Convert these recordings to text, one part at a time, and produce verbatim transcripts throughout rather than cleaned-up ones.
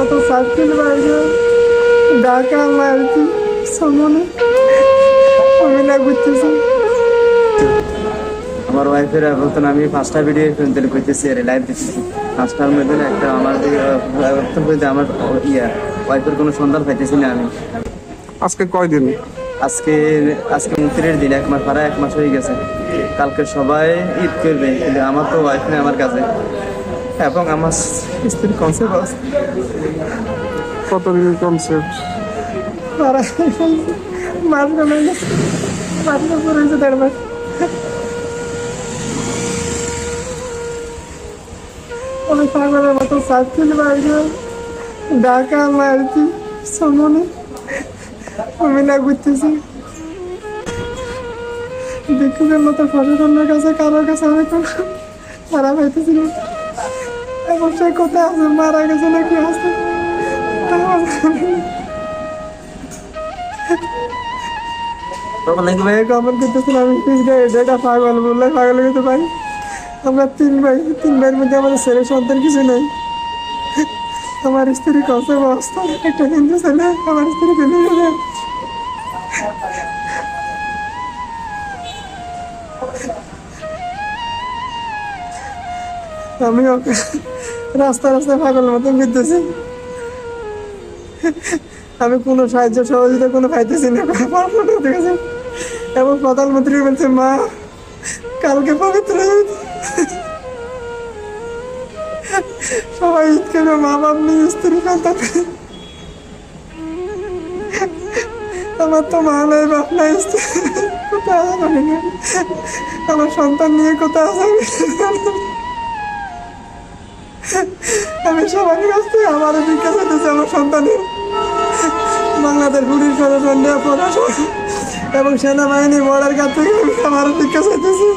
কত সার্কেল বাইরে ডাকা মারছি সামনে আমি না করতেছি আমার ওয়াইফের এখন আমি পাঁচটা ভিডিও ফেলতে করতেছি আর লাইভ দিচ্ছি পাঁচটার মধ্যে একটা আমার আমার ইয়া ওয়াইফের কোনো সন্ধান পাইতেছি না আমি আজকে কয়দিন আজকে আজকে উনত্রিশ দিন এক মাস পাড়ায় এক মাস হয়ে গেছে কালকে সবাই ঈদ করবে কিন্তু আমার তো ওয়াইফ নেই আমার কাছে এবং আমার স্ত্রীর কনসেপ্ট আছে কত দিনের কনসেপ্ট মাস কমে গেছে মাস পরে দেড় মাস অনেক পাগলের মতো সার্কেল বাইরে ডাকা মারছি সামনে আমি না ঘুরতেছি দেখুনের মতো ফসলের কাছে কারোর কাছে অনেক মারা পাইতেছিল এবং সে কোথায় আছে মারা গেছে নাকি আছে কমেন্ট করতেছিল আমি এটা পাগল বললে পাগল কিন্তু ভাই আমরা তিন ভাই তিন ভাইয়ের মধ্যে আমাদের ছেলে সন্তান কিছু নেই আমার স্ত্রী কষ্ট অবস্থা একটা হিন্দু ছেলে আমার স্ত্রী আমি ওকে রাস্তা রাস্তায় পাগল মতন ঘুরতেছি আমি কোনো সাহায্য সহযোগিতা কোনো পাইতেছি না এবং প্রধানমন্ত্রী বলছে মা কালকে পবিত্র সবাই ঈদ কেন মা বাপ নিয়ে স্ত্রী সন্তান আমার তো মা নাই বাপ নাই আমার সন্তান নিয়ে কোথায় আমি সবাই আসছি আমার বিকাশ হতেছে আমার সন্তানের বাংলাদেশ পুলিশ প্রশাসন প্রশাসন এবং সেনাবাহিনী বর্ডার কাছ থেকে আমার বিকাশ হইতেছে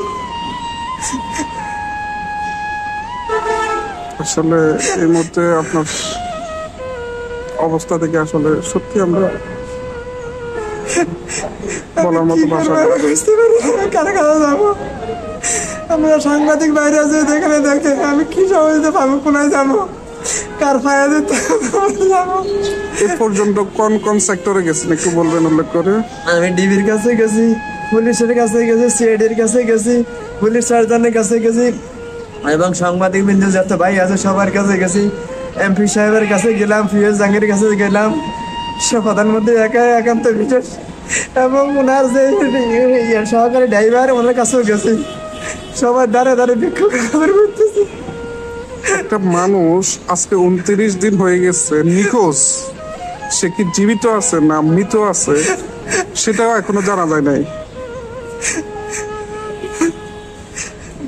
আসলে এই মুহূর্তে আপনার অবস্থা থেকে আসলে সত্যি আমরা বলার মতো ভাষা বুঝতে পারি কার কাছে যাবো আমরা সাংবাদিক বাইরে আছে দেখে দেখে আমি কি সহজে পাবো কোনায় যাবো কার ফায়া দিতে যাবো এ পর্যন্ত কোন কোন সেক্টরে গেছেন একটু বলবেন উল্লেখ করে আমি ডিবির কাছে গেছি পুলিশের কাছে গেছি সিআইডির কাছে গেছি পুলিশ সার্জনের কাছে গেছি এবং সাংবাদিক বিন্দু যত ভাই আছে সবার কাছে গেছি এমপি সাহেবের কাছে গেলাম ফিরোজ জাহাঙ্গীরের কাছে গেলাম সে প্রধানমন্ত্রী একা একান্ত বিশেষ এবং ওনার যে সহকারী ড্রাইভার ওনার কাছেও গেছি সবার দ্বারা দ্বারা বিক্ষোভ করতেছি একটা মানুষ আজকে উনত্রিশ দিন হয়ে গেছে নিখোঁজ সে কি জীবিত আছে না মৃত আছে সেটাও এখনো জানা যায় নাই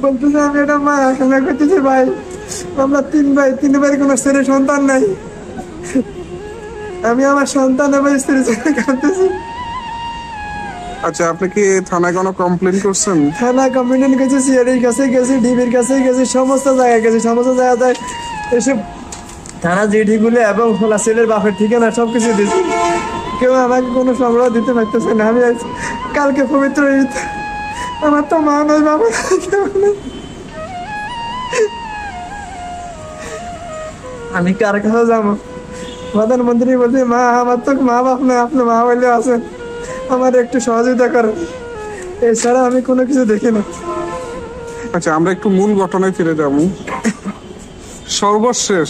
বলতেছে আমি এটা মা খেলা করতেছি ভাই আমরা তিন ভাই তিন ভাই কোনো ছেলে সন্তান নাই আমি আমার সন্তান এবং স্ত্রীর জন্য কাঁদতেছি আচ্ছা আপনি কি থানায় কোনো কমপ্লেন করছেন থানায় কমপ্লেন করেছি সিআইডির কাছে গেছি ডিবির কাছে গেছি সমস্ত জায়গায় গেছি সমস্ত জায়গায় এসব থানা জিডিগুলো এবং খোলা ছেলের বাপের ঠিকানা সব কিছু দিয়েছি কেউ আমাকে কোনো সংগ্রহ দিতে পারতেছে না আমি কালকে পবিত্র ঈদ আমার তো মা নাই বাবা আমি কার কাছে যাবো প্রধানমন্ত্রী বলছে মা আমার তো মা বাপ নাই আপনি মা বলে আছেন আমার একটু সহযোগিতা করেন এছাড়া আমি কোনো কিছু দেখি না আচ্ছা আমরা একটু মূল ঘটনায় ফিরে যাবো সর্বশেষ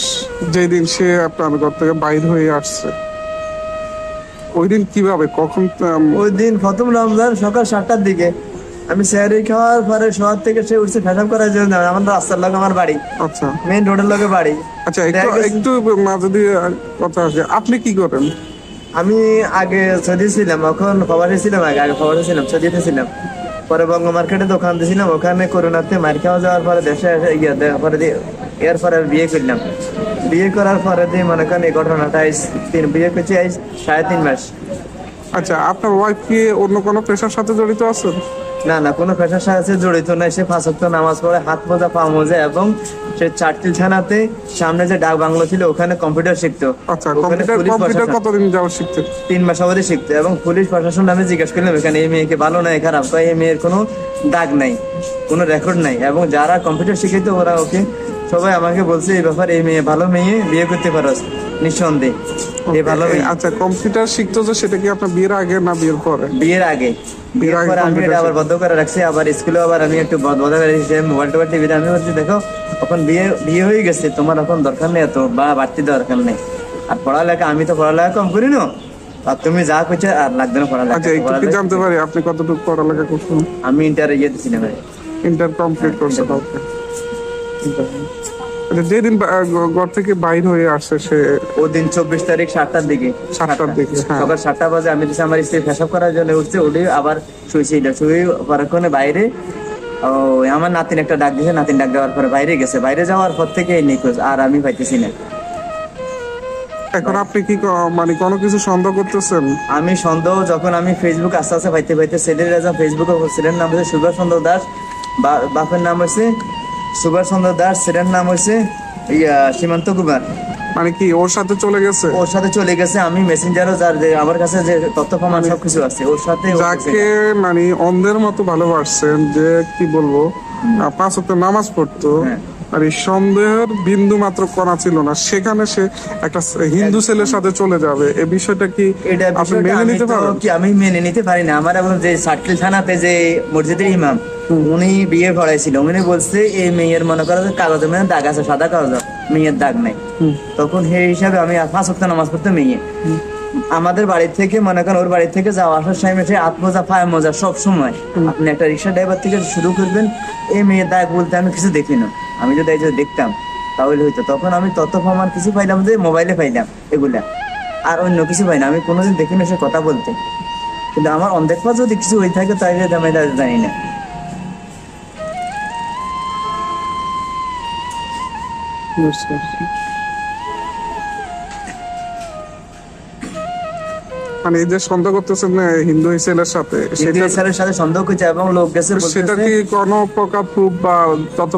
যেদিন সে আপনার ঘর থেকে বাইরে হয়ে আসছে ওই দিন কিভাবে কখন ওই দিন প্রথম রমজান সকাল সাতটার দিকে আমি স্যারি খাওয়ার পরে শহর থেকে সে উঠছে ফ্যাশন করার জন্য আমার রাস্তার লোক আমার বাড়ি আচ্ছা মেইন রোডের লোকের বাড়ি আচ্ছা একটু মাঝে দিয়ে কথা আছে আপনি কি করেন আমি আগে সৌদি ছিলাম এখন খবরে ছিলাম আগে আগে খবরে ছিলাম সৌদিতে ছিলাম পরে বঙ্গ মার্কেটে দোকান দিয়েছিলাম ওখানে করোনাতে মার খাওয়া যাওয়ার পরে দেশে এসে গিয়ে পরে এর পরে বিয়ে করলাম বিয়ে করার পরে দিয়ে মনে করেন এই ঘটনাটা আইস তিন বিয়ে করছি আইস সাড়ে তিন মাস আচ্ছা আপনার ওয়াইফ কি অন্য কোনো পেশার সাথে জড়িত আছেন না না কোনো পেশার সাথে জড়িত নাই সে পাঁচ ওয়াক্ত নামাজ পড়ে হাত মোজা পা মোজা এবং সে চারটিল থানাতে সামনে যে ডাক বাংলো ছিল ওখানে কম্পিউটার শিখতো তিন মাস অবধি শিখতো এবং পুলিশ প্রশাসন আমি জিজ্ঞাসা করলাম এখানে এই মেয়েকে ভালো নাই খারাপ তাই এই মেয়ের কোনো দাগ নাই কোনো রেকর্ড নাই এবং যারা কম্পিউটার শিখাইতো ওরা ওকে সবাই আমাকে বলছে এই ব্যাপার এই মেয়ে ভালো মেয়ে বিয়ে করতে পারো নিঃসন্দেহে এ ভালো। আচ্ছা কম্পিউটার শিখতো যে সেটা কি আপনার বিয়ের আগে না বিয়ের পরে? বিয়ের আগে, বিয়ের পরে আমি এটা আবার বদ্ধ করে রাখছি। আবার স্কুলে আবার আমি একটু বদ্ধ করে দিয়েছি, মোবাইল টোবাইল টিভিতে আমি বলছি দেখো এখন বিয়ে বিয়ে হয়ে গেছে, তোমার এখন দরকার নেই এত বা বাড়তি দরকার নেই। আর পড়ালেখা আমি তো পড়ালেখা কম করি না, আর তুমি যা করছো আর লাগবে না পড়ালেখা। আচ্ছা একটু কি জানতে পারি আপনি কতটুকু পড়ালেখা করছেন? আমি ইন্টার ইয়ে দিছিলাম, ইন্টার কমপ্লিট করছি। যেদিন ঘর থেকে বাইর হয়ে আসে সে ওদিন চব্বিশ তারিখ সাতটার দিকে সাতটার দিকে সকাল সাতটা বাজে আমি আমার স্ত্রী ফেসব করার জন্য উঠছে, ওটি আবার শুয়েছিল, শুয়ে পরক্ষণে বাইরে ও আমার নাতিন একটা ডাক দিয়েছে, নাতিন ডাক দেওয়ার পরে বাইরে গেছে, বাইরে যাওয়ার পর থেকে নিখোঁজ আর আমি পাইতেছি না। এখন আপনি কি মানে কোনো কিছু সন্দেহ করতেছেন? আমি সন্দেহ যখন আমি ফেসবুক আস্তে আস্তে পাইতে পাইতে ছেলেরা যখন ফেসবুকে ছেলের নাম হচ্ছে সুভাষ চন্দ্র দাস, বাপের নাম হচ্ছে সুভাষ চন্দ্র দাস, ছেলের নাম হচ্ছে ইয়া সীমান্ত কুমার। মানে কি ওর সাথে চলে গেছে? ওর সাথে চলে গেছে। আমি মেসেঞ্জারও যার আমার কাছে যে তথ্য প্রমাণ সবকিছু আছে ওর সাথে, যাকে মানে অন্ধের মতো ভালোবাসছেন, যে কি বলবো পাঁচ ওয়াক্ত নামাজ পড়তো, আর এই সন্দেহের বিন্দু মাত্র কণা ছিল না, সেখানে সে একটা হিন্দু ছেলের সাথে চলে যাবে, এই বিষয়টা কি আপনি মেনে নিতে পারেন? কি আমি মেনে নিতে পারি না। আমার এখন যে সাটকিল থানাতে যে মসজিদের ইমাম উনি বিয়ে ভরাইছিল, উনি বলছে এই মেয়ের মনে করা কাগজে মানে দাগ আছে, সাদা কাগজ, মেয়ের দাগ নাই। তখন সেই হিসাবে আমি পাঁচ ওয়াক্ত নামাজ পড়তে মেয়ে আমাদের বাড়ি থেকে মনে করেন ওর বাড়ি থেকে যাওয়া আসার টাইমে আত্মজা ফায় মজা সব সময় আপনি একটা রিক্সা ড্রাইভার থেকে শুরু করবেন, এই মেয়ের দাগ বলতে আমি কিছু দেখি না, আমি যদি এই যে দেখতাম তাহলে হইতো। তখন আমি তথ্য প্রমাণ কিছু পাইলাম যে মোবাইলে পাইলাম এগুলা, আর অন্য কিছু পাই না, আমি কোনোদিন দেখি না সে কথা বলতে, কিন্তু আমার অন্ধের পর যদি কিছু হয়ে থাকে তাই আমি জানি না। মানে এই যে সন্দেহ করতেছেন হিন্দু ছেলের সাথে, সন্দেহ করছে এবং লোক গেছে, সেটা কি কোনো প্রকার প্রুফ বা তথ্য?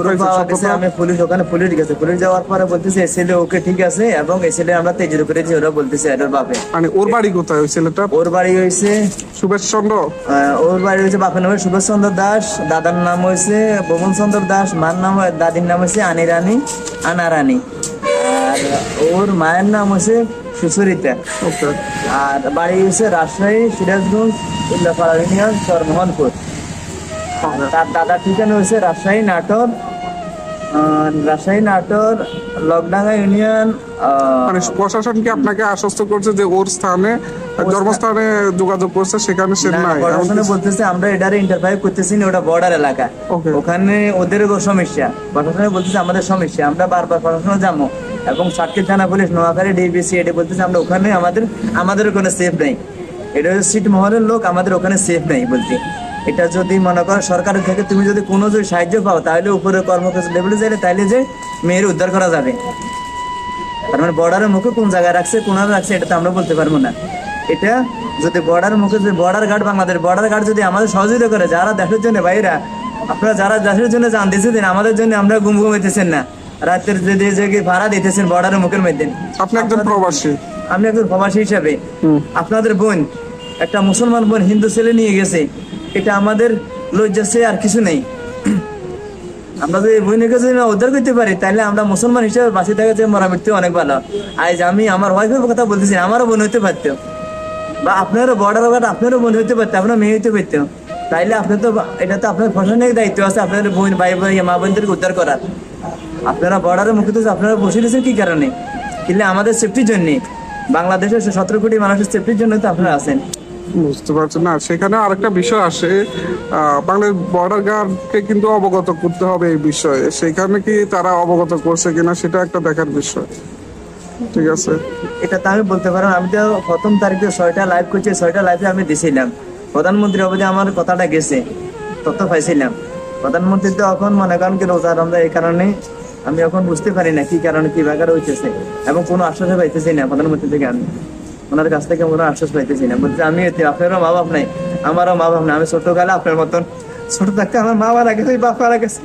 আমি পুলিশ ওখানে পুলিশ গেছে, পুলিশ যাওয়ার পরে বলতেছে এই ছেলে ওকে ঠিক আছে, এবং এই ছেলে আমরা তেজের উপরে যে ওরা বলতেছে এটার বাপে। মানে ওর বাড়ি কোথায় ওই ছেলেটা? ওর বাড়ি হয়েছে সুভাষ চন্দ্র, ওর বাড়ি হয়েছে বাপের নাম সুভাষ চন্দ্র দাস, দাদার নাম হয়েছে ভবন চন্দ্র দাস, মার নাম দাদির নাম হয়েছে আনি রানী আনা রানী, আর ওর মায়ের নাম হয়েছে সুচরিতা, আর বাড়ি হয়েছে রাজশাহী সিরাজগঞ্জ উল্লাপাড়া ইউনিয়ন সরমোহনপুর, তার দাদার ঠিকানা হয়েছে রাজশাহী নাটোর রাজশাহী নাটোর লকডাঙ্গা ইউনিয়ন। মানে প্রশাসন কি আপনাকে আশ্বস্ত করছে যে ওর স্থানে জন্মস্থানে যোগাযোগ করছে, সেখানে সে নাই? প্রশাসনে বলতেছে আমরা এটারে ইন্টারভাইউ করতেছি না, ওটা বর্ডার এলাকা, ওখানে ওদের সমস্যা, প্রশাসনে বলতেছে আমাদের সমস্যা, আমরা বারবার প্রশাসনে যাবো এবং সাতক্ষীরা থানা পুলিশ নোয়াখালী ডিবিসি এটা বলতেছে আমরা ওখানে আমাদের আমাদের ওখানে সেফ নাই, এটা হচ্ছে ছিটমহলের লোক, আমাদের ওখানে সেফ নাই বলতে। এটা যদি মনে করো সরকারের থেকে তুমি যদি কোনো যদি সাহায্য পাও তাহলে উপরে কর্মকর্তা লেভেলে যাইলে তাহলে যে মেয়ের উদ্ধার করা যাবে, তার মানে বর্ডারের মুখে কোন জায়গায় রাখছে কোন রাখছে এটা তো আমরা বলতে পারবো না। এটা যদি বর্ডার মুখে যদি border guard Bangladesh border guard যদি আমাদের সহযোগিতা করে, যারা দেশের জন্য বাইরা আপনারা যারা দেশের জন্য জান দিয়েছেন আমাদের জন্য আমরা গুম ঘুমাইতেছেন না, রাতের যে ভাড়া দিতেছেন বর্ডারের মুখের মধ্যে, আপনি একজন প্রবাসী, আপনি একজন প্রবাসী হিসাবে আপনাদের বোন একটা মুসলমান বোন হিন্দু ছেলে নিয়ে গেছে, এটা আমাদের লজ্জাছে আর কিছু নেই। আমরা যদি বোনের কাছে উদ্ধার করতে পারি তাহলে আমরা মুসলমান হিসাবে বাঁচে থাকা যে মরা মৃত্যু অনেক ভালো। আজ আমি আমার ওয়াইফের কথা বলতেছি, আমারও বোন হইতে পারতো বা আপনারও বর্ডারের কথা আপনারও বোন হইতে পারতো, আপনার মেয়ে হইতে পারতো, তাইলে আপনার তো এটা তো আপনার প্রশাসনিক দায়িত্ব আছে আপনাদের বোন ভাই ভাই মা বোনদেরকে উদ্ধার করার। আপনারা বর্ডারের মুখে তো আপনারা বসে দিয়েছেন কি কারণে? কিন্তু আমাদের সেফটির জন্য, বাংলাদেশের সতেরো কোটি মানুষের সেফটির জন্য তো আপনারা আছেন, বুঝতে পারছেন না? সেখানে আরেকটা বিষয় আসে, বাংলাদেশ বর্ডার গার্ডকে কিন্তু অবগত করতে হবে এই বিষয়ে, সেখানে কি তারা অবগত করছে কিনা সেটা একটা দেখার বিষয়। ঠিক আছে, এটা তো আমি বলতে পারবো। আমি তো প্রথম তারিখে ছয়টা লাইভ করছি, ছয়টা লাইভে আমি দিয়েছিলাম প্রধানমন্ত্রী অবধি আমার কথাটা গেছে, তথ্য পাইছিলাম প্রধানমন্ত্রী তো এখন মনে করেন কি রোজা রমজা, এই কারণে আমি এখন বুঝতে পারি না কি কারণে কি ব্যাপার হইতেছে এবং কোনো আশ্বাস পাইতেছি না প্রধানমন্ত্রী থেকে, আমি ওনার কাছ থেকে কোনো আশ্বাস পাইতেছি না। বলতে আমি আপনারও মা বাপ নাই, আমারও মা বাপ নাই, আমি ছোটকালে আপনার মতন ছোট থাকতে আমার মা মারা গেছে, বাপ মারা গেছে,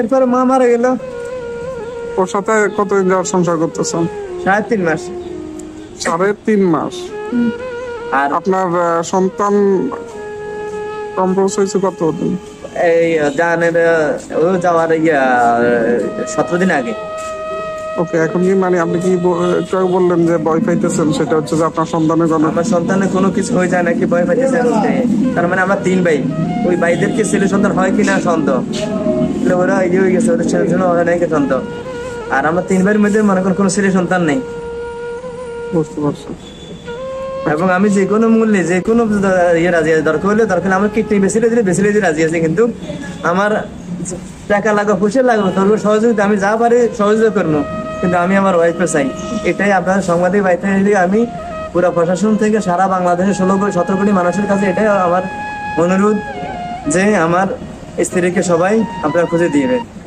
এরপরে মা মারা গেল। ওর সাথে কতদিন যাওয়ার সংসার করতেছেন? সাড়ে তিন মাস। সাড়ে তিন মাস আর আপনার সন্তান কমপ্রোস হয়েছে কতদিন? এই জানের ও যাওয়ার ইয়া সতেরো দিন আগে। ও ওকে, এখন কি মানে আপনি কি একটু আগে বললেন যে ভয় পাইতেছেন, সেটা হচ্ছে যে আপনার সন্তানের জন্য আমার সন্তানের কোনো কিছু হয়ে যায় নাকি ভয় পাইতেছেন? তার মানে আমরা তিন ভাই, ওই ভাইদেরকে ছেলে সন্তান হয় কিনা সন্দেহ, ওরা এগিয়ে হয়ে গেছে, ওদের ছেলের জন্য হয় নাকি সন্দেহ। আর আমার তিন ভাইয়ের মধ্যে মনে করেন কোনো ছেলে সন্তান নেই, বুঝতে পারছো? এবং আমি যে কোনো মূল্যে যে কোনো ইয়ে রাজি আছে, দরকার হলে দরকার আমার কিডনি বেশি দিলে বেশি রাজি আছে, কিন্তু আমার টাকা লাগা পয়সা লাগবে তোর সহযোগিতা, আমি যা পারি সহযোগিতা করবো, কিন্তু আমি আমার ওয়াইফে চাই। এটাই আপনার সাংবাদিক বাড়িতে আমি পুরো প্রশাসন থেকে সারা বাংলাদেশের ষোলো কোটি সতেরো কোটি মানুষের কাছে এটাই আমার অনুরোধ যে আমার স্ত্রীকে সবাই আপনারা খুঁজে দিবেন।